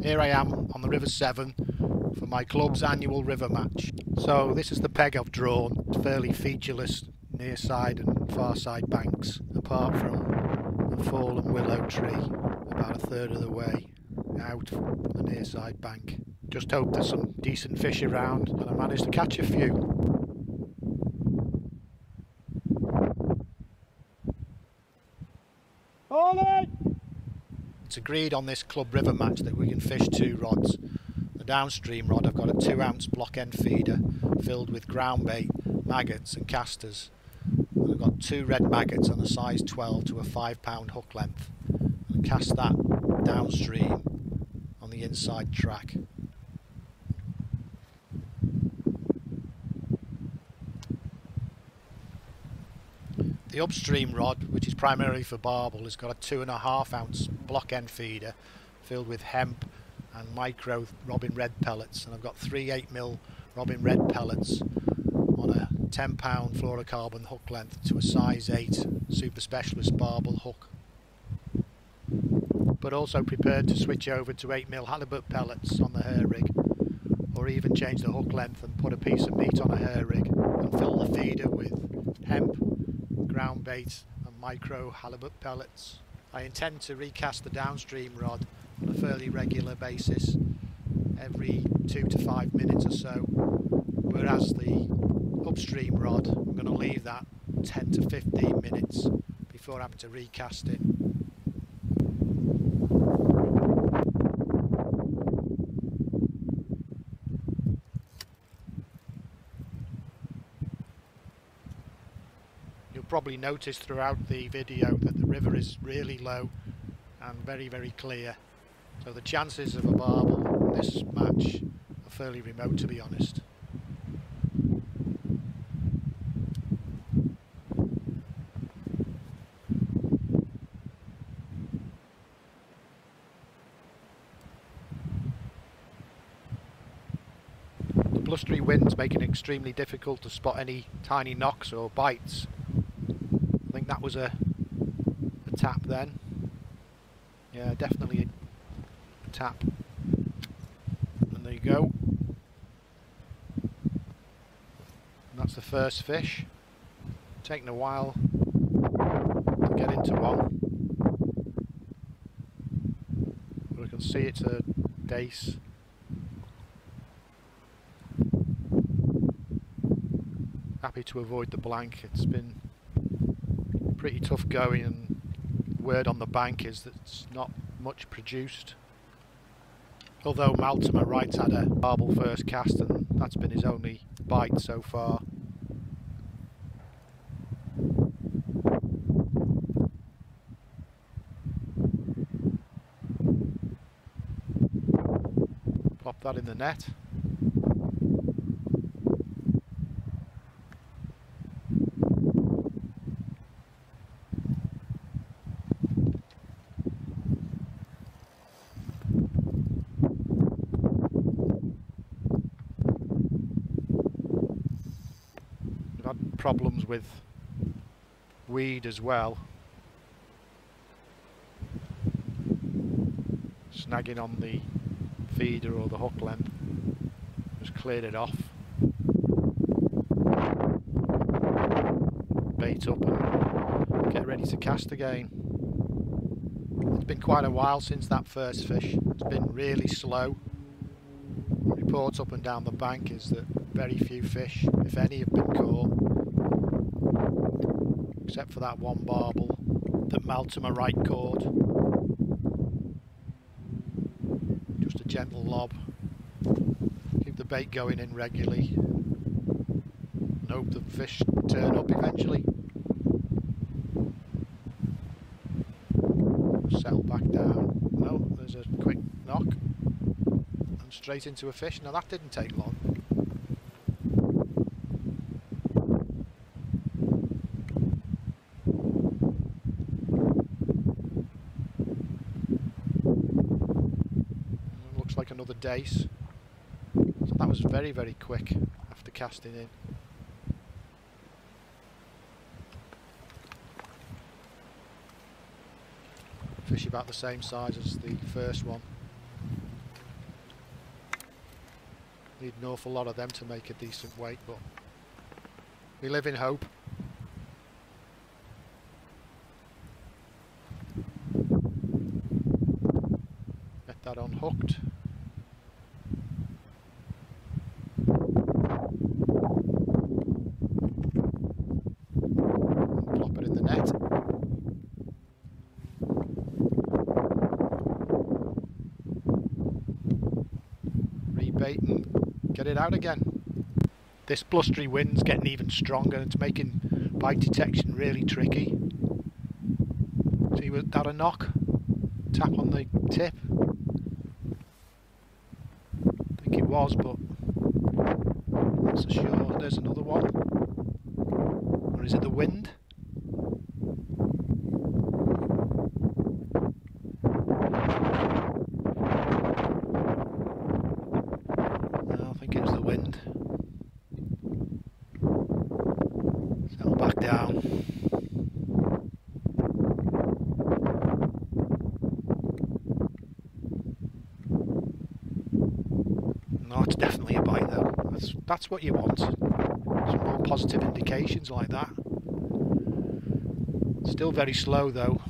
Here I am on the River Severn for my club's annual river match. So this is the peg I've drawn. It's fairly featureless near side and far side banks, apart from the fallen willow tree about a third of the way out the near side bank. Just hope there's some decent fish around and I managed to catch a few. It's agreed on this club river match that we can fish two rods. The downstream rod, I've got a 2-ounce block end feeder filled with ground bait, maggots and casters. I've got two red maggots on a size 12 to a 5-pound hook length, and cast that downstream on the inside track. The upstream rod, which is primarily for barbel, has got a 2.5-ounce block end feeder filled with hemp and micro robin red pellets, and I've got three 8mm robin red pellets on a 10-pound fluorocarbon hook length to a size 8 super specialist barbel hook, but also prepared to switch over to 8mm halibut pellets on the hair rig, or even change the hook length and put a piece of meat on a hair rig and fill the feeder with hemp, ground bait and micro halibut pellets. I intend to recast the downstream rod on a fairly regular basis, every 2 to 5 minutes or so, whereas the upstream rod, I'm going to leave that 10 to 15 minutes before having to recast it. Probably noticed throughout the video that the river is really low and very, very clear, so the chances of a barbel in this match are fairly remote, to be honest. The blustery winds making it extremely difficult to spot any tiny knocks or bites. That was a tap then. Yeah, definitely a tap. And there you go. And that's the first fish. Taking a while to get into one, but I can see it's a dace. Happy to avoid the blank. It's been pretty tough going, and the word on the bank is that it's not much produced. Although Maltimer Wright's had a barbel first cast, and that's been his only bite so far. Pop that in the net. Problems with weed as well, snagging on the feeder or the hook length. Just cleared it off, bait up and get ready to cast again. It's been quite a while since that first fish. It's been really slow. The reports up and down the bank is that very few fish, if any, have been caught, except for that one barbel that Maltimer Wright caught. Just a gentle lob. Keep the bait going in regularly and hope the fish turn up eventually. Settle back down. No, there's a quick knock and straight into a fish. Now that didn't take long. Like another dace, so that was very, very quick after casting in. Fish about the same size as the first one. Need an awful lot of them to make a decent weight, but we live in hope. Get that unhooked. Get it out again. This blustery wind's getting even stronger and it's making bite detection really tricky. See, was that a knock? Tap on the tip? I think it was, but I'm not so sure. There's another one. Or is it the wind? That's what you want. Some more positive indications like that. Still very slow though.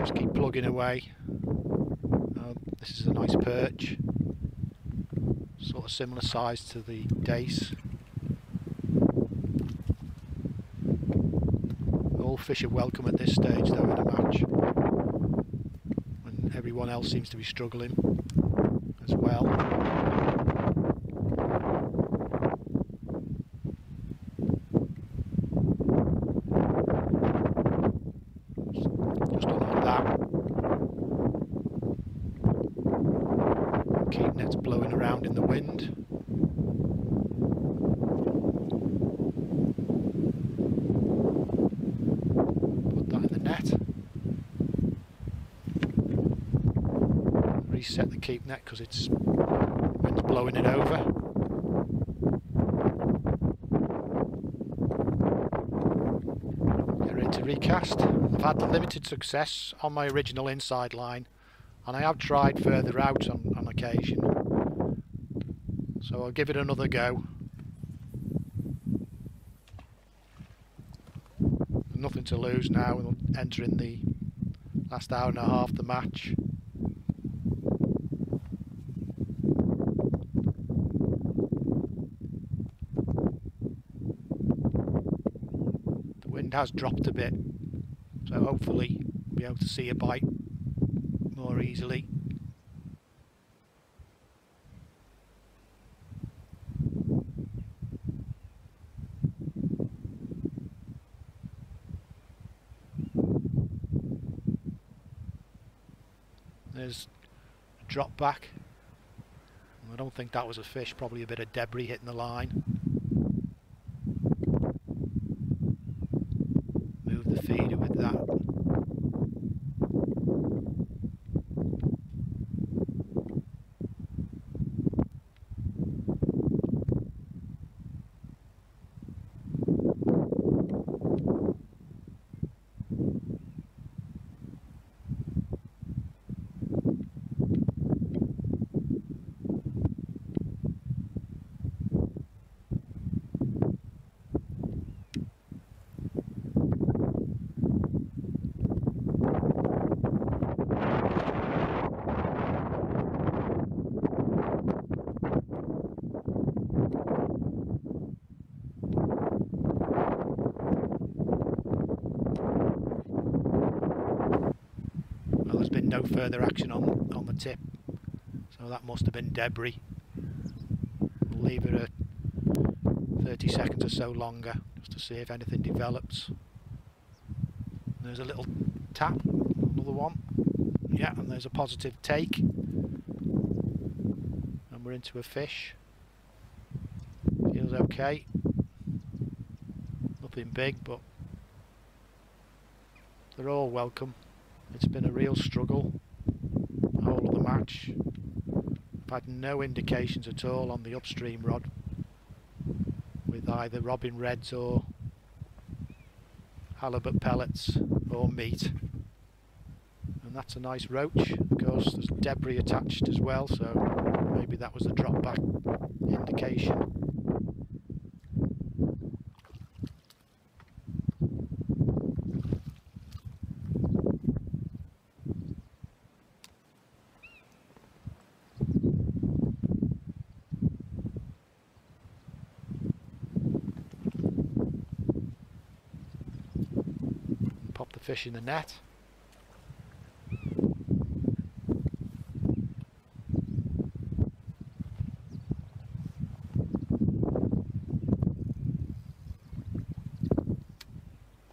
Just keep plugging away. This is a nice perch. Sort of similar size to the dace. All fish are welcome at this stage though in a match, and everyone else seems to be struggling as well. Just unhook that. Keep nets blowing around in the wind. Set the keep net because it's wind's blowing it over. Get ready to recast. I've had limited success on my original inside line, and I have tried further out on occasion, so I'll give it another go. Nothing to lose now, and entering the last hour and a half of the match. Has dropped a bit, so hopefully we'll be able to see a bite more easily. There's a drop back. I don't think that was a fish, probably a bit of debris hitting the line. No further action on the tip, so that must have been debris. We'll leave it a 30 seconds or so longer just to see if anything develops. There's a little tap, another one, yeah, and there's a positive take, and we're into a fish. Feels okay, nothing big, but they're all welcome. It's been a real struggle the whole of the match. I've had no indications at all on the upstream rod with either Robin Reds or halibut pellets or meat. And that's a nice roach. Of course, there's debris attached as well, so maybe that was the drop back indication. Pop the fish in the net.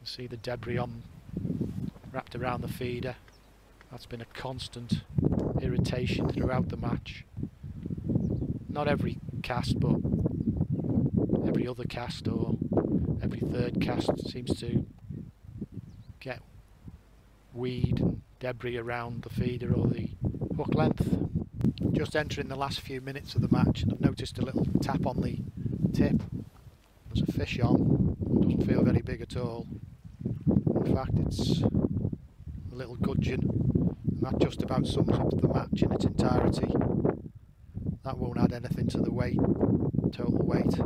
See the debris on wrapped around the feeder. That's been a constant irritation throughout the match. Not every cast, but every other cast or every third cast seems to get weed and debris around the feeder or the hook length. Just entering the last few minutes of the match, and I've noticed a little tap on the tip. There's a fish on. It doesn't feel very big at all. In fact, it's a little gudgeon, and that just about sums up the match in its entirety. That won't add anything to the weight, total weight.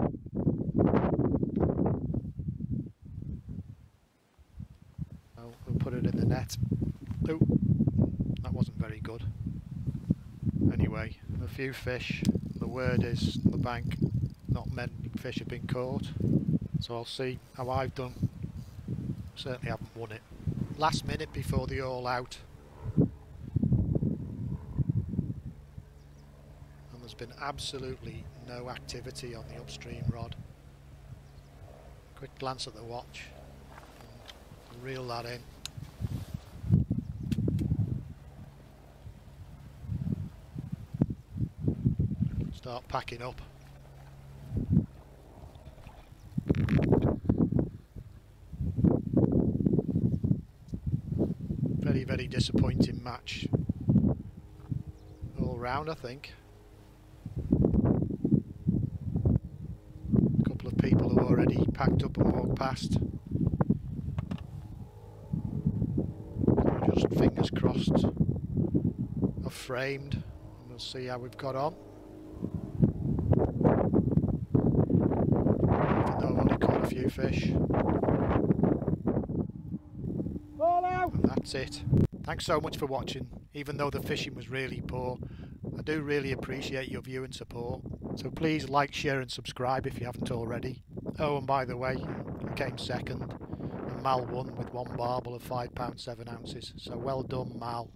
Well, we'll put it in the net. Oh, that wasn't very good. Anyway, a few fish. The word is on the bank, not many fish have been caught, so I'll see how I've done. Certainly haven't won it. Last minute before the all out, and there's been absolutely no activity on the upstream rod. Quick glance at the watch, and reel that in. Start packing up. Very disappointing match all round, I think. A couple of people have already packed up and walked past. Just fingers crossed I've framed, and we'll see how we've got on. Even though I've only caught a few fish. And that's it. Thanks so much for watching. Even though the fishing was really poor, I do really appreciate your view and support, so please like, share and subscribe if you haven't already. Oh, and by the way, I came second and Mal won with one barbel of 5 pounds 7 ounces, so well done, Mal.